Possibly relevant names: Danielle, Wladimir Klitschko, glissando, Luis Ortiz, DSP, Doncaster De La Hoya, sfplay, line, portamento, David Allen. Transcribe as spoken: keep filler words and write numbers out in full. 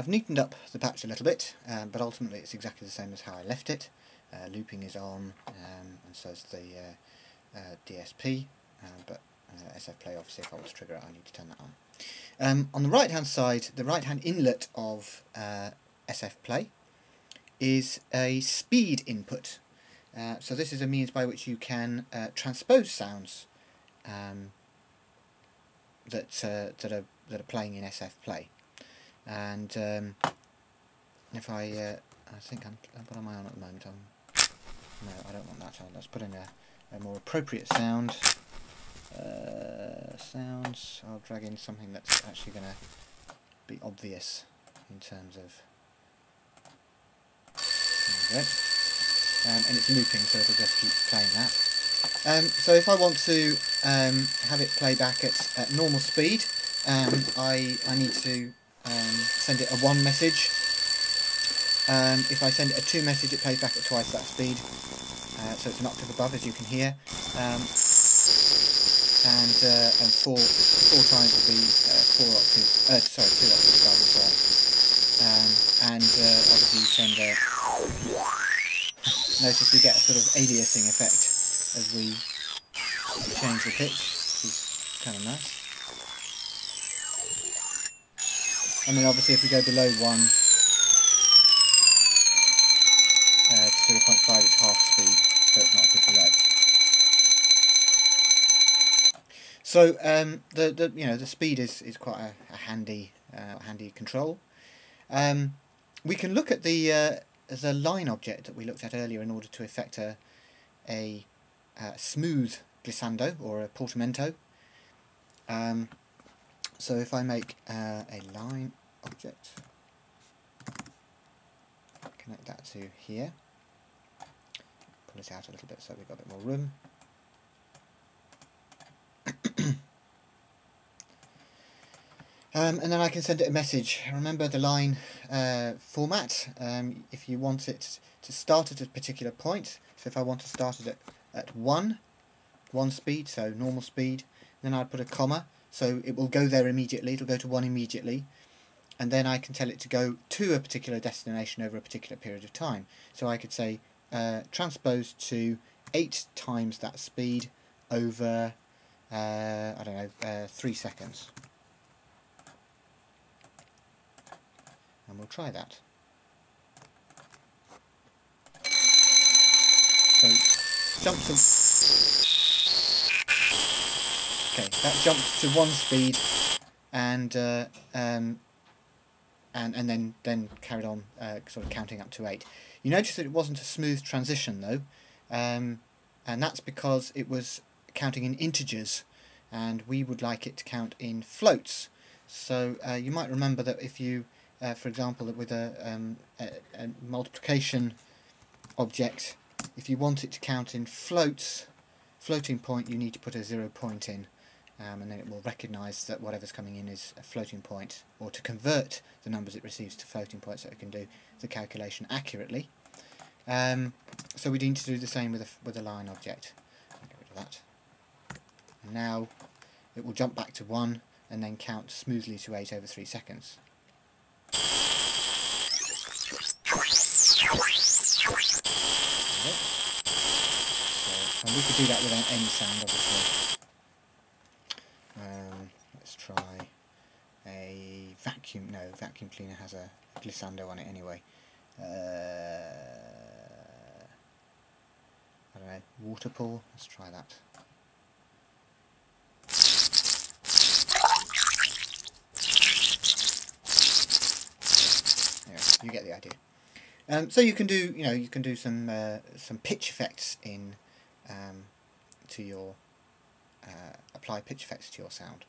I've neatened up the patch a little bit, um, but ultimately it's exactly the same as how I left it. Uh, looping is on, um, and so is the uh, uh, D S P, uh, but uh, sfplay, obviously, if I want to trigger it, I need to turn that on. Um, on the right-hand side, the right-hand inlet of uh, sfplay is a speed input. Uh, so this is a means by which you can uh, transpose sounds um, that uh, that are that are playing in sfplay. And um, if I, uh, I think I'm, what am I on at the moment? I'm, no, I don't want that sound. Let's put in a, a more appropriate sound. Uh, sounds. I'll drag in something that's actually going to be obvious in terms of. There we go. Um, and it's looping, so it'll just keep playing that. Um, so if I want to um, have it play back at, at normal speed, um, I, I need to um, send it a one message. Um, if I send it a two message, it plays back at twice that speed. Uh, so it's an octave above, as you can hear. Um, and uh, and four, four times will be uh, four octaves, uh, sorry, two octaves above as well. Um, and uh, obviously you send a... Notice we get a sort of aliasing effect as we change the pitch, which is kind of nice. And then obviously if we go below one, uh, to zero point five, it's half speed, so it's not a bit below. So um, the the you know the speed is is quite a, a handy uh, handy control. Um, we can look at the uh, the line object that we looked at earlier in order to effect a, a, a smooth glissando or a portamento. Um, so if I make uh, a line object, connect that to here, pull it out a little bit so we've got a bit more room. Um, and then I can send it a message. Remember the line uh, format. Um, if you want it to start at a particular point, so if I want to start it at, at one, one speed, so normal speed, then I'd put a comma, so it will go there immediately, it'll go to one immediately, and then I can tell it to go to a particular destination over a particular period of time. So I could say uh, transpose to eight times that speed over, uh, I don't know, uh, three seconds. And we'll try that. So, jump to... Okay, that jumped to one speed, and uh, um, and and then then carried on, uh, sort of counting up to eight. You notice that it wasn't a smooth transition though, um, and that's because it was counting in integers, and we would like it to count in floats. So uh, you might remember that if you Uh, for example, with a, um, a, a multiplication object, if you want it to count in floats, floating point, you need to put a zero point in, um, and then it will recognise that whatever's coming in is a floating point, or to convert the numbers it receives to floating points so it can do the calculation accurately. Um, so we need to do the same with a, with a line object. Get rid of that. And now it will jump back to one and then count smoothly to eight over three seconds. And we could do that without any sound, obviously. Um, let's try a vacuum. No, vacuum cleaner has a glissando on it anyway. Uh, I don't know, water pool. Let's try that. Anyway, you get the idea. Um, so you can do, you know, you can do some uh, some pitch effects in. Um, to your, uh, apply pitch effects to your sound.